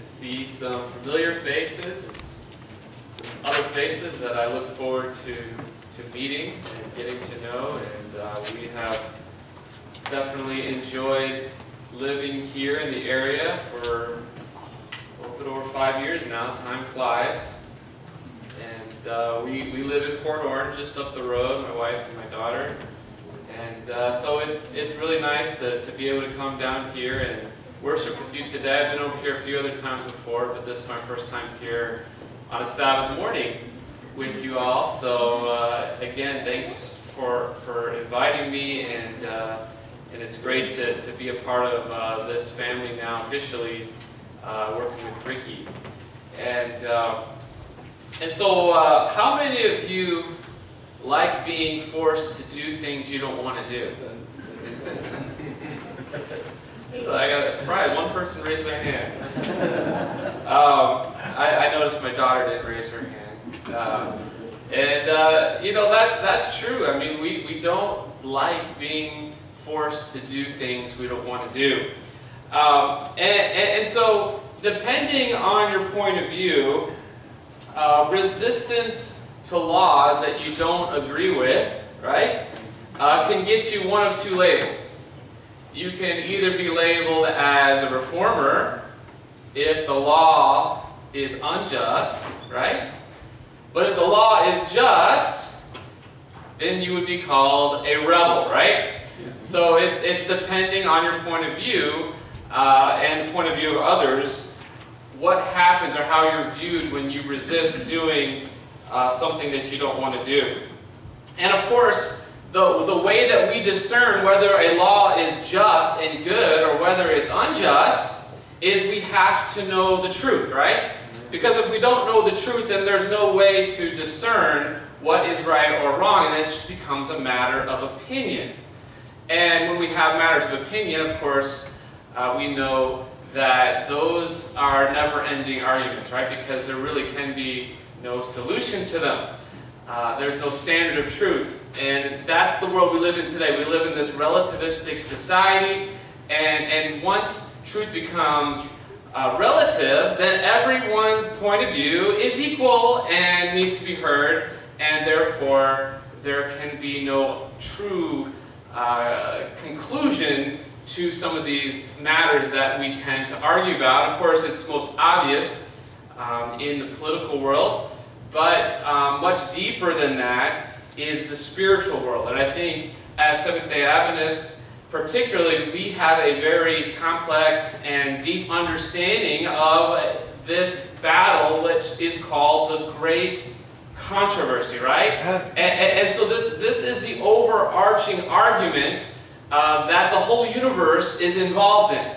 to see some familiar faces and some other faces that I look forward to meeting and getting to know. And we have definitely enjoyed living here in the area for a little bit over 5 years now. Time flies. And we live in Port Orange, just up the road, my wife and my daughter. And so it's really nice to be able to come down here and worship with you today. I've been over here a few other times before, but this is my first time here on a Sabbath morning with you all. So again, thanks for inviting me, and it's great to be a part of this family now officially, working with Ricky. And so how many of you like being forced to do things you don't want to do? I got a surprise. One person raised their hand. I noticed my daughter didn't raise her hand. You know, that's true. I mean, we don't like being forced to do things we don't want to do. And so, depending on your point of view, resistance to laws that you don't agree with, right, can get you one of two labels. You can either be labeled as a reformer if the law is unjust, right? But if the law is just, then you would be called a rebel, right? Yeah. So it's depending on your point of view and the point of view of others, what happens or how you're viewed when you resist doing something that you don't want to do. And of course, the way that we discern whether a law is just and good or whether it's unjust is we have to know the truth, right? Because if we don't know the truth, then there's no way to discern what is right or wrong, and then it just becomes a matter of opinion. And when we have matters of opinion, of course, we know that those are never-ending arguments, right? Because there really can be no solution to them. There's no standard of truth. And that's the world we live in today. We live in this relativistic society, and once truth becomes relative, then everyone's point of view is equal and needs to be heard, and therefore there can be no true conclusion to some of these matters that we tend to argue about. Of course, it's most obvious in the political world, but much deeper than that is the spiritual world. And I think as Seventh-day Adventists particularly, we have a very complex and deep understanding of this battle which is called the Great Controversy, right? And so this is the overarching argument that the whole universe is involved in.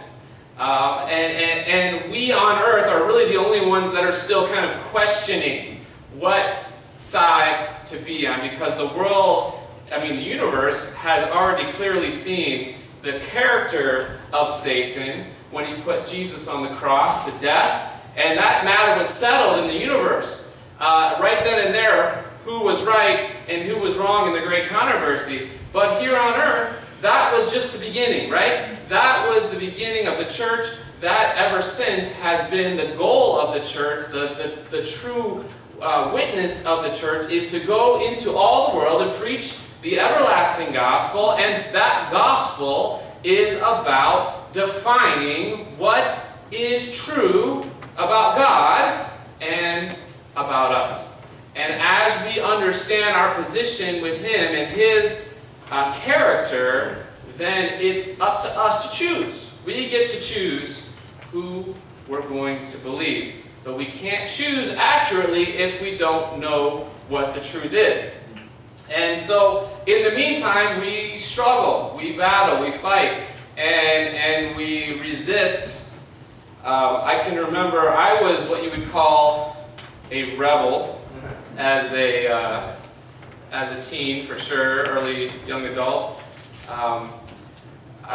And we on earth are really the only ones that are still kind of questioning what side to be on, because the world, I mean the universe, has already clearly seen the character of Satan when he put Jesus on the cross to death, and that matter was settled in the universe. Right then and there, who was right and who was wrong in the Great Controversy. But here on earth, that was just the beginning, right? That was the beginning of the church. That ever since has been the goal of the church, the true witness of the church is to go into all the world and preach the everlasting gospel, and that gospel is about defining what is true about God and about us. And as we understand our position with Him and His character, then it's up to us to choose. We get to choose who we're going to believe. But we can't choose accurately if we don't know what the truth is. And so, in the meantime, we struggle, we battle, we fight, and we resist. I can remember I was what you would call a rebel as a teen, for sure, early young adult. Even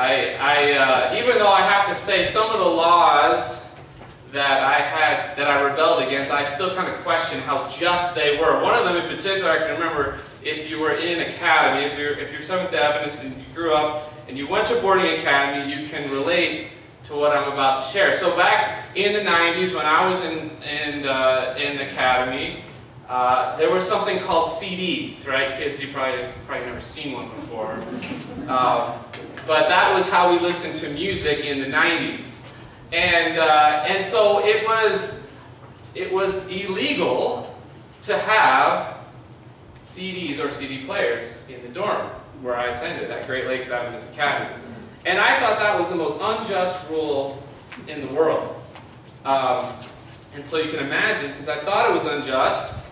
though I have to say some of the laws that I rebelled against, I still kind of question how just they were. One of them in particular, I can remember, if you were in academy, if you're Seventh-day Adventist and you grew up and you went to boarding academy, you can relate to what I'm about to share. So back in the 90s, when I was in the academy, there was something called CDs, right? Kids, you've probably never seen one before. But that was how we listened to music in the 90s. And so it was illegal to have CDs or CD players in the dorm where I attended, that Great Lakes Adventist Academy. And I thought that was the most unjust rule in the world. And so you can imagine, since I thought it was unjust,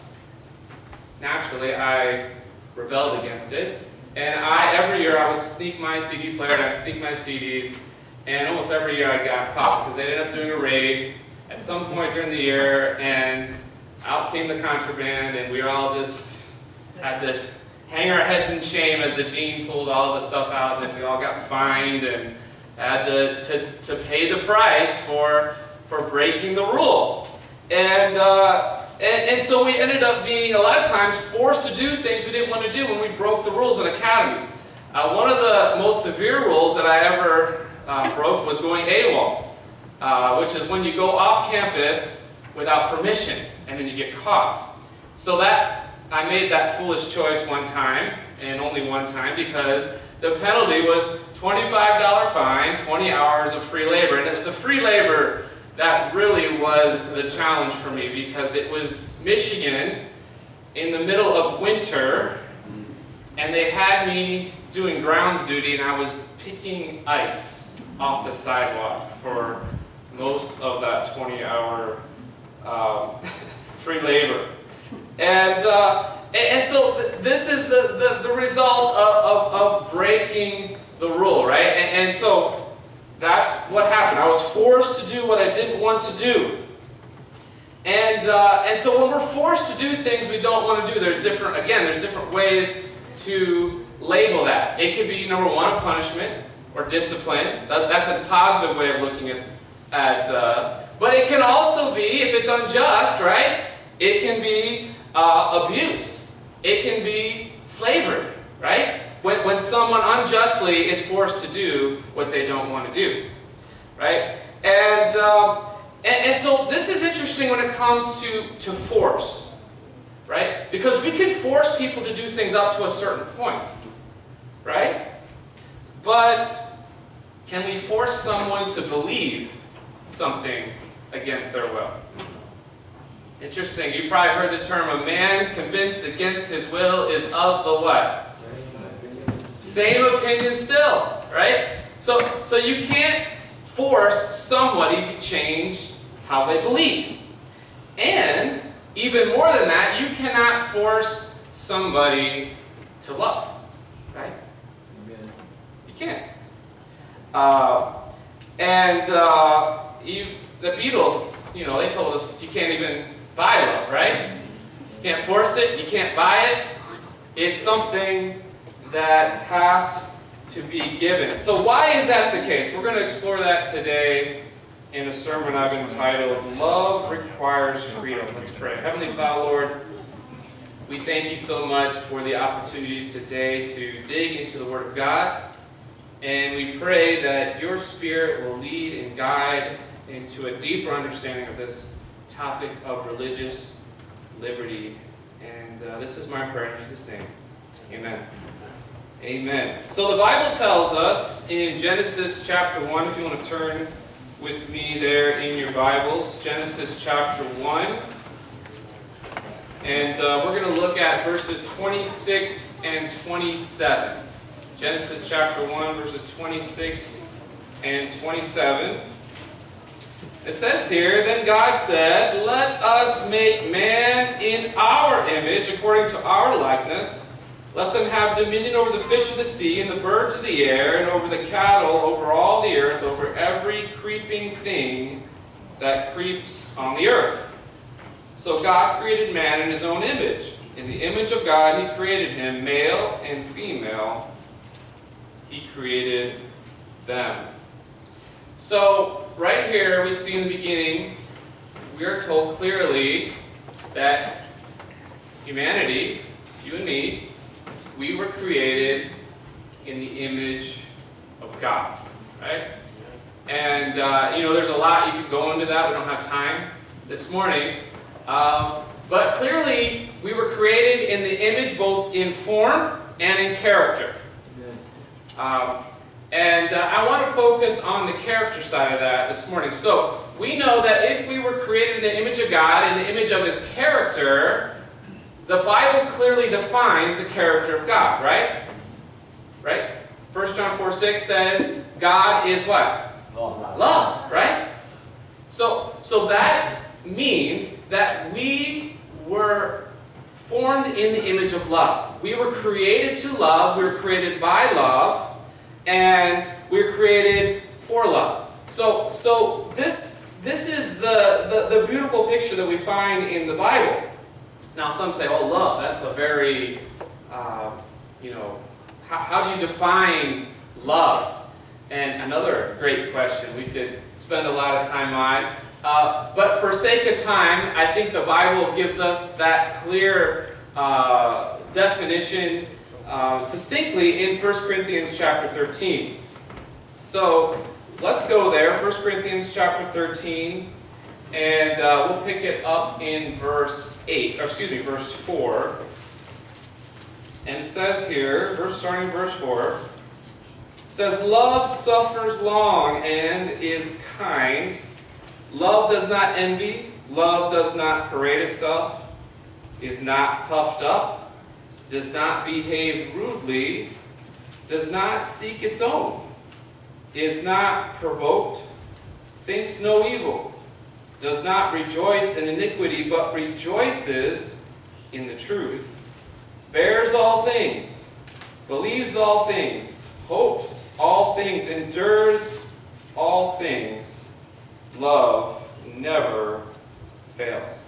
naturally I rebelled against it. And every year I would sneak my CD player and I'd sneak my CDs. And almost every year I got caught because they ended up doing a raid at some point during the year. And out came the contraband, and we all just had to hang our heads in shame as the dean pulled all the stuff out. And then we all got fined and had to pay the price for breaking the rule. And so we ended up being, a lot of times, forced to do things we didn't want to do when we broke the rules in academy. One of the most severe rules that I ever broke was going AWOL, which is when you go off campus without permission and then you get caught. So I made that foolish choice one time, and only one time, because the penalty was $25 fine, 20 hours of free labor, and it was the free labor that really was the challenge for me, because it was Michigan in the middle of winter, and they had me doing grounds duty, and I was picking ice off the sidewalk for most of that 20-hour free labor. And so this is the result of breaking the rule, right? And so that's what happened. I was forced to do what I didn't want to do. And so when we're forced to do things we don't want to do, there's different ways to label that. It could be, number one, punishment or discipline. That's a positive way of looking at but it can also be, if it's unjust, right? It can be abuse. It can be slavery, right? When someone unjustly is forced to do what they don't want to do, right? And so this is interesting when it comes to force, right? Because we can force people to do things up to a certain point, right? But can we force someone to believe something against their will? Interesting. You probably heard the term, a man convinced against his will is of the what? Same opinion still, right? So you can't force somebody to change how they believe. And even more than that, you cannot force somebody to love, right? You can't. The Beatles, you know, they told us you can't even buy love, right? You can't force it. You can't buy it. It's something that has to be given. So why is that the case? We're going to explore that today in a sermon I've entitled, Love Requires Freedom. Let's pray. Heavenly Father, Lord, we thank you so much for the opportunity today to dig into the Word of God. And we pray that your Spirit will lead and guide into a deeper understanding of this topic of religious liberty. And this is my prayer in Jesus' name. Amen. Amen. So the Bible tells us in Genesis chapter 1, if you want to turn with me there in your Bibles, Genesis chapter 1. And we're going to look at verses 26 and 27. Genesis chapter 1, verses 26 and 27. It says here, Then God said, Let us make man in our image, according to our likeness. Let them have dominion over the fish of the sea, and the birds of the air, and over the cattle, over all the earth, over every creeping thing that creeps on the earth. So God created man in his own image. In the image of God he created him, male and female he created them. So right here we see in the beginning, we are told clearly that humanity, you and me, we were created in the image of God, right? And, you know, there's a lot you can go into that. We don't have time this morning. But clearly, we were created in the image both in form and in character. I want to focus on the character side of that this morning. So, we know that if we were created in the image of God, in the image of His character, the Bible clearly defines the character of God, right? Right? 1 John 4:6 says, God is what? Love. Love, right? So that means that we were formed in the image of love. We were created to love, we were created by love, and we were created for love. So this is the beautiful picture that we find in the Bible. Now some say, oh, love, that's a very, you know, how do you define love? And another great question we could spend a lot of time on. But for sake of time, I think the Bible gives us that clear definition succinctly in 1 Corinthians chapter 13. So let's go there, 1 Corinthians chapter 13, and we'll pick it up in verse 4. And it says here, starting verse 4, it says, love suffers long and is kind. Love does not envy. Love does not parade itself, is not puffed up, does not behave rudely, does not seek its own, is not provoked, thinks no evil, does not rejoice in iniquity, but rejoices in the truth, bears all things, believes all things, hopes all things, endures all things. Love never fails.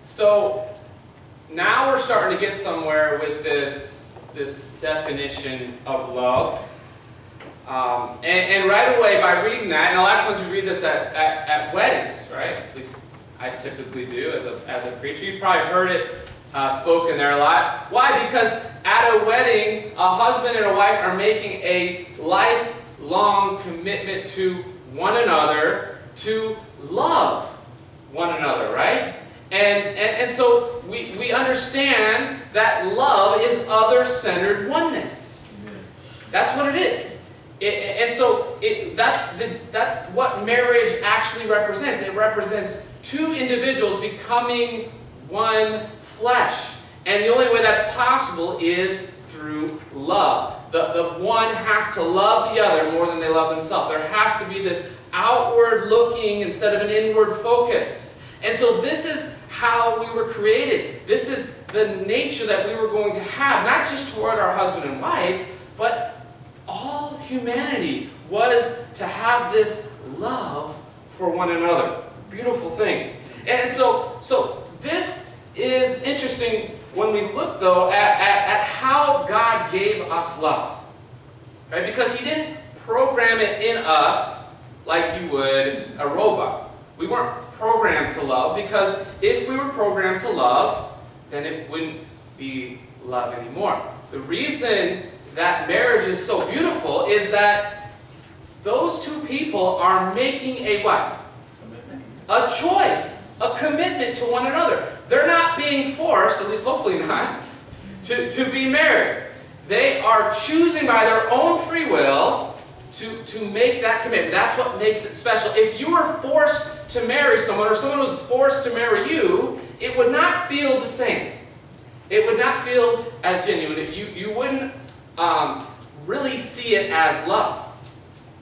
So now we're starting to get somewhere with this definition of love. And right away by reading that, and a lot of times we read this at weddings, right? At least I typically do as a preacher. You've probably heard it spoken there a lot. Why? Because at a wedding, a husband and a wife are making a lifelong commitment to one another, to love one another, right? And so we understand that love is other-centered oneness. That's what it is. That's what marriage actually represents. It represents two individuals becoming one flesh. And the only way that's possible is through love. The one has to love the other more than they love themselves. There has to be this outward looking instead of an inward focus. And so this is how we were created. This is the nature that we were going to have, not just toward our husband and wife, but all humanity was to have this love for one another. Beautiful thing. And so this is interesting when we look, though, at how God gave us love. Right? Because He didn't program it in us like you would a robot. We weren't programmed to love, because if we were programmed to love, then it wouldn't be love anymore. The reason that marriage is so beautiful is that those two people are making a what? Commitment. A choice, a commitment to one another. They're not being forced, at least hopefully not, to be married. They are choosing by their own free will to make that commitment. That's what makes it special. If you were forced to marry someone, or someone was forced to marry you, it would not feel the same. It would not feel as genuine. You wouldn't really see it as love.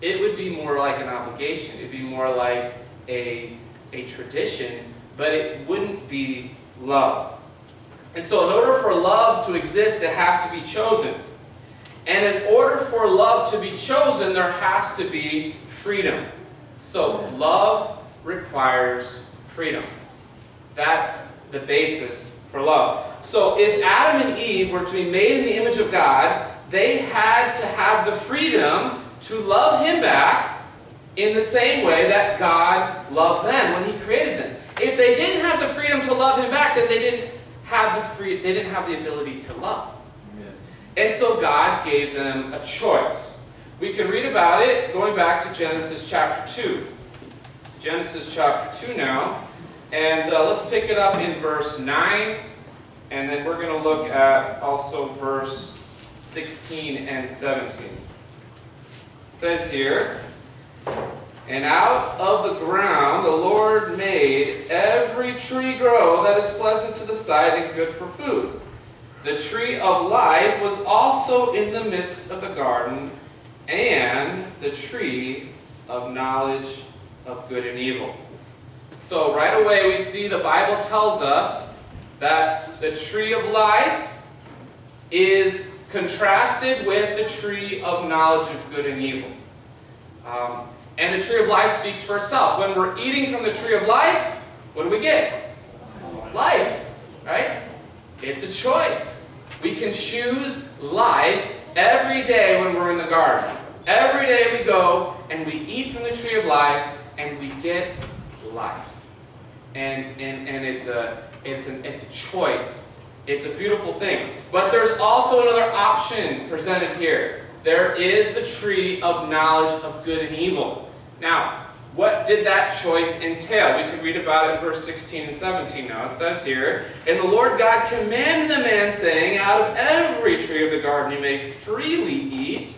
It would be more like an obligation. It would be more like a tradition, but it wouldn't be love. And so in order for love to exist, it has to be chosen. And in order for love to be chosen, there has to be freedom. So love requires freedom. That's the basis for love. So if Adam and Eve were to be made in the image of God, they had to have the freedom to love Him back in the same way that God loved them when He created them. If they didn't have the freedom to love Him back, then they didn't have the ability to love. Amen. And so God gave them a choice. We can read about it going back to Genesis chapter 2. Genesis chapter 2 now. And let's pick it up in verse 9. And then we're going to look at also verse 16 and 17. It says here, "And out of the ground the Lord made every tree grow that is pleasant to the sight and good for food. The tree of life was also in the midst of the garden, and the tree of knowledge of good and evil." So right away we see the Bible tells us that the tree of life is contrasted with the tree of knowledge of good and evil. And the tree of life speaks for itself. When we're eating from the tree of life, what do we get? Life, right? It's a choice. We can choose life every day when we're in the garden. Every day we go and we eat from the tree of life and we get life. And it's a choice. It's a beautiful thing. But there's also another option presented here. There is the tree of knowledge of good and evil. Now, what did that choice entail? We can read about it in verse 16 and 17 now. It says here, "And the Lord God commanded the man, saying, out of every tree of the garden you may freely eat,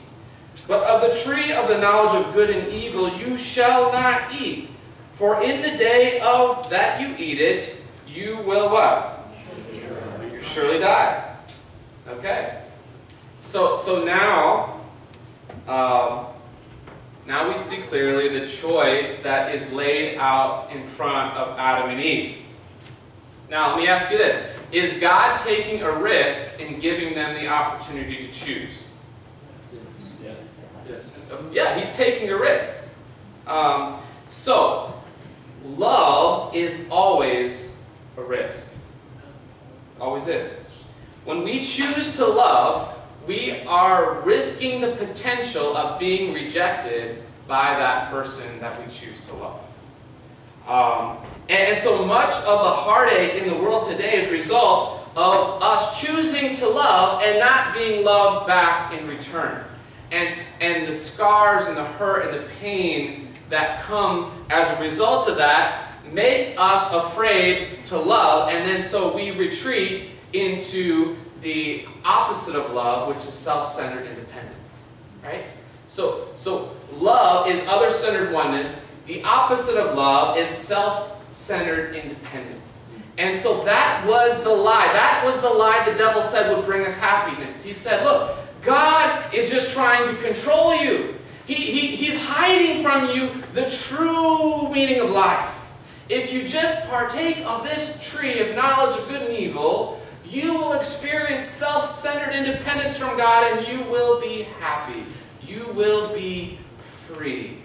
but of the tree of the knowledge of good and evil you shall not eat. For in the day of that you eat it, you will what? You surely die." Okay. So now... Now we see clearly the choice that is laid out in front of Adam and Eve. Now, let me ask you this. Is God taking a risk in giving them the opportunity to choose? Yes. Yeah, He's taking a risk. So, love is always a risk. Always is. When we choose to love, we are risking the potential of being rejected by that person that we choose to love. And so much of the heartache in the world today is a result of us choosing to love and not being loved back in return. And the scars and the hurt and the pain that come as a result of that make us afraid to love, and then so we retreat into the opposite of love, which is self-centered independence, right? So love is other-centered oneness. The opposite of love is self-centered independence. And so that was the lie. That was the lie the devil said would bring us happiness. He said, look, God is just trying to control you. He's hiding from you the true meaning of life. If you just partake of this tree of knowledge of good and evil, you will experience self-centered independence from God, and you will be happy. You will be free.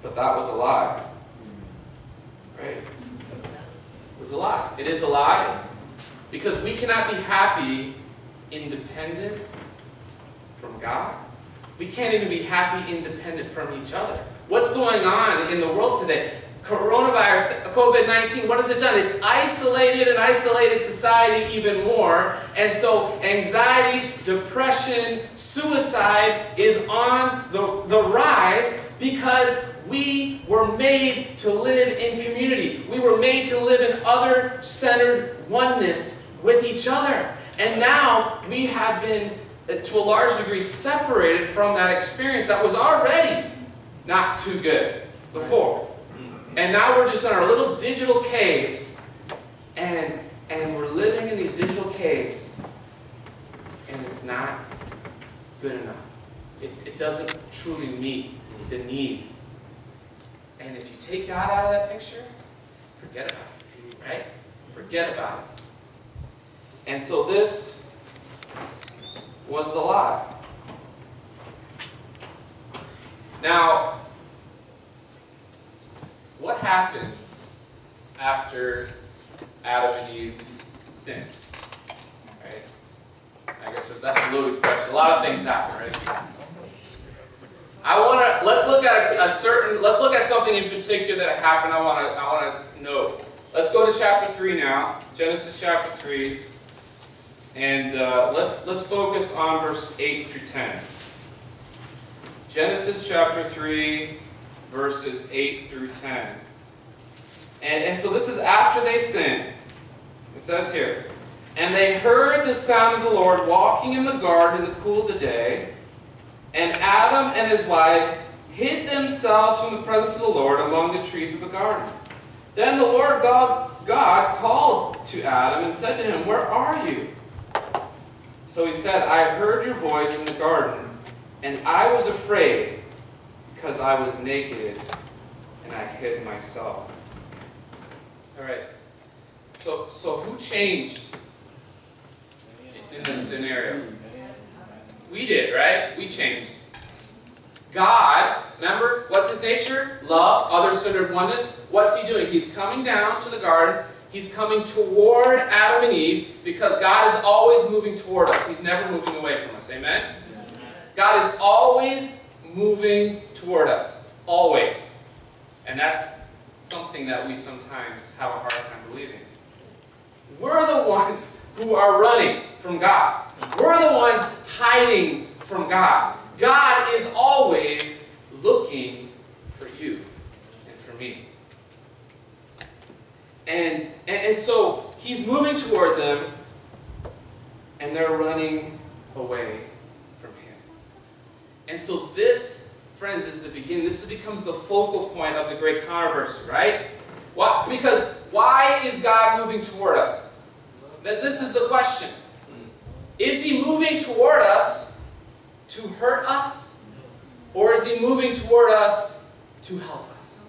But that was a lie. Right? It was a lie. It is a lie. Because we cannot be happy independent from God. We can't even be happy independent from each other. What's going on in the world today? Coronavirus, COVID-19, what has it done? It's isolated and isolated society even more. And so anxiety, depression, suicide is on the rise because we were made to live in community. We were made to live in other-centered oneness with each other. And now we have been, to a large degree, separated from that experience that was already not too good before. And now we're just in our little digital caves, and we're living in these digital caves, and it's not good enough. It doesn't truly meet the need. And if you take God out of that picture, forget about it, right? Forget about it. And so this was the lie. Now, what happened after Adam and Eve sinned? Right? I guess that's a loaded question. A lot of things happen, right? Let's look at something in particular that happened. I want to note. Let's go to chapter 3 now. Genesis chapter 3, And let's focus on verses 8 through 10. Genesis chapter 3, verses 8 through 10. And so this is after they sinned. It says here, "And they heard the sound of the Lord walking in the garden in the cool of the day, and Adam and his wife hid themselves from the presence of the Lord among the trees of the garden. Then the Lord God called to Adam and said to him, 'Where are you?' So he said, 'I heard your voice in the garden, and I was afraid because I was naked, and I hid myself.'" All right. So who changed in this scenario? We did, right? We changed. God, remember, what's his nature? Love, other-centered oneness. What's he doing? He's coming down to the garden. He's coming toward Adam and Eve because God is always moving toward us. He's never moving away from us. Amen? Amen. God is always moving toward us. Always. And that's something that we sometimes have a hard time believing. We're the ones who are running from God. We're the ones hiding from God. God is always looking for you and for me. And so he's moving toward them, and they're running away from him. And so this, friends, is the beginning. This becomes the focal point of the Great Controversy, right? Why? Because why is God moving toward us? This is the question. Is he moving toward us to hurt us? Or is he moving toward us to help us?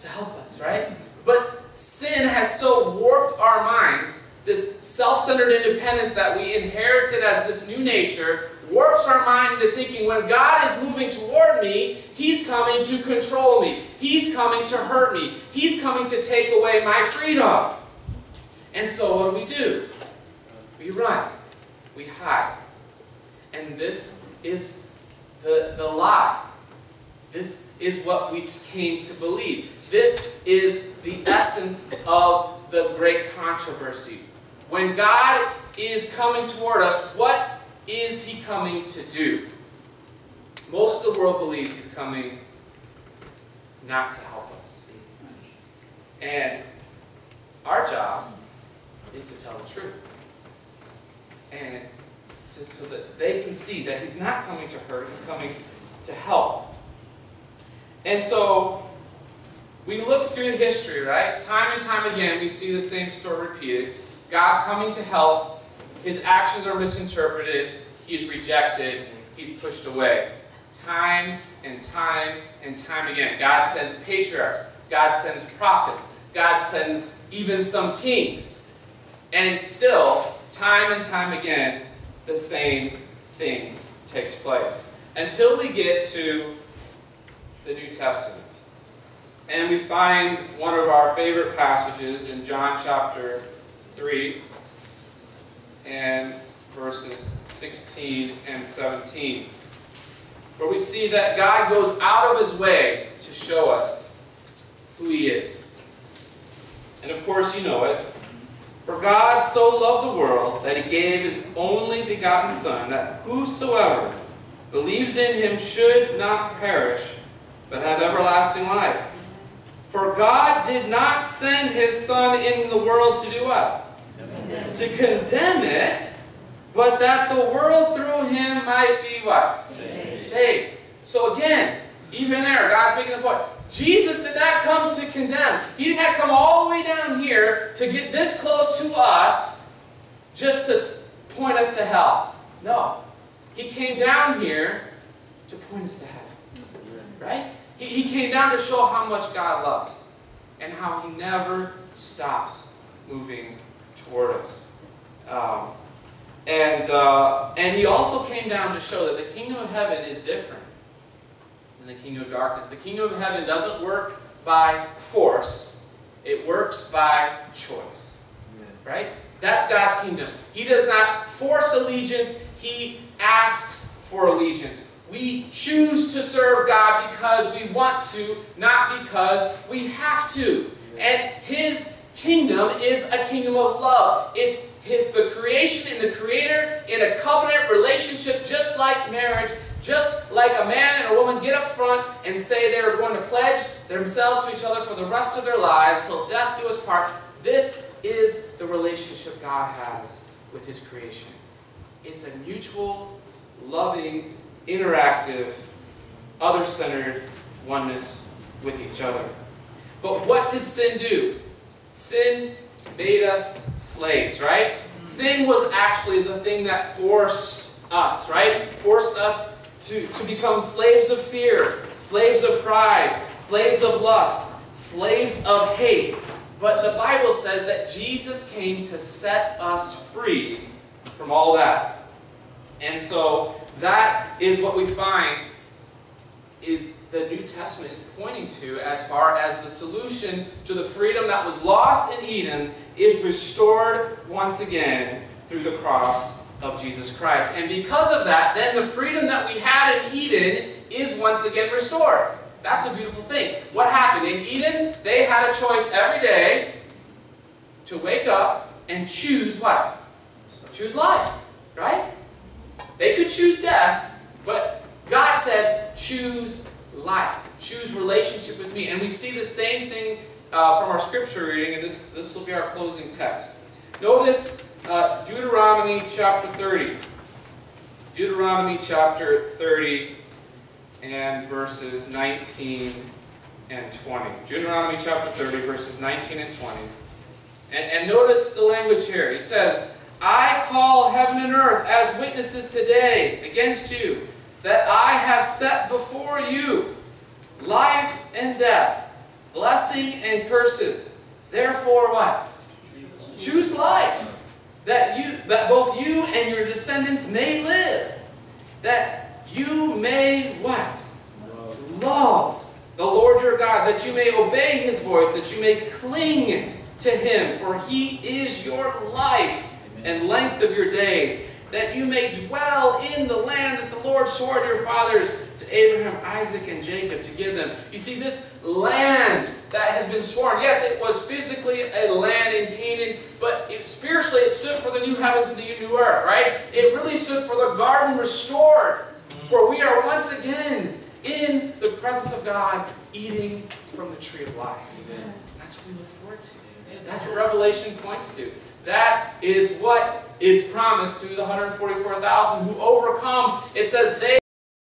To help us, right? But sin has so warped our minds, this self-centered independence that we inherited as this new nature warps our mind into thinking when God is moving toward me, he's coming to control me. He's coming to hurt me. He's coming to take away my freedom. And so what do? We run. We hide. And this is the lie. This is what we came to believe. This is the essence of the Great Controversy. When God is coming toward us, what is he coming to do? Most of the world believes he's coming not to help us. And our job is to tell the truth. And so that they can see that he's not coming to hurt, he's coming to help. And so we look through history, right? Time and time again, we see the same story repeated. God coming to help, his actions are misinterpreted, he's rejected, he's pushed away. Time and time and time again. God sends patriarchs, God sends prophets, God sends even some kings. And still, time and time again, the same thing takes place. Until we get to the New Testament. And we find one of our favorite passages in John chapter 3 and verses 16 and 17, where we see that God goes out of his way to show us who he is. And of course you know it. "For God so loved the world that he gave his only begotten Son, that whosoever believes in him should not perish, but have everlasting life. For God did not send his Son in the world to do what? Amen. To condemn it, but that the world through him might be what? Saved." Saved. So again, even there, God's making the point. Jesus did not come to condemn. He did not come all the way down here to get this close to us just to point us to hell. No. He came down here to point us to heaven. Right? He came down to show how much God loves and how he never stops moving toward us. And he also came down to show that the kingdom of heaven is different than the kingdom of darkness. The kingdom of heaven doesn't work by force. It works by choice. Right? That's God's kingdom. He does not force allegiance. He asks for allegiance. We choose to serve God because we want to, not because we have to. And his kingdom is a kingdom of love. It's the creation and the Creator in a covenant relationship, just like marriage, just like a man and a woman get up front and say they're going to pledge themselves to each other for the rest of their lives till death do us part. This is the relationship God has with His creation. It's a mutual, loving, interactive, other-centered oneness with each other. But what did sin do? Sin made us slaves, right? Sin was actually the thing that forced us, right? Forced us to become slaves of fear, slaves of pride, slaves of lust, slaves of hate. But the Bible says that Jesus came to set us free from all that. And so that is what we find is the New Testament is pointing to as far as the solution to the freedom that was lost in Eden is restored once again through the cross of Jesus Christ. And because of that, then the freedom that we had in Eden is once again restored. That's a beautiful thing. What happened? In Eden, they had a choice every day to wake up and choose what? Choose life, right? They could choose death, but God said, choose life. Choose relationship with me. And we see the same thing from our scripture reading, and this will be our closing text. Notice Deuteronomy chapter 30. Deuteronomy chapter 30 and verses 19 and 20. Deuteronomy chapter 30, verses 19 and 20. And notice the language here. He says, I call heaven and earth as witnesses today against you, that I have set before you life and death, blessing and curses. Therefore what? Choose life, that both you and your descendants may live, that you may what? Love the Lord your God, that you may obey His voice, that you may cling to Him, for He is your life and length of your days, that you may dwell in the land that the Lord swore to your fathers, to Abraham, Isaac, and Jacob, to give them. You see, this land that has been sworn, yes, it was physically a land in Canaan, but spiritually it stood for the new heavens and the new earth, right? It really stood for the garden restored, where we are once again in the presence of God, eating from the tree of life. Amen. That's what we look forward to. That's what Revelation points to. That is what is promised to the 144,000 who overcome. It says they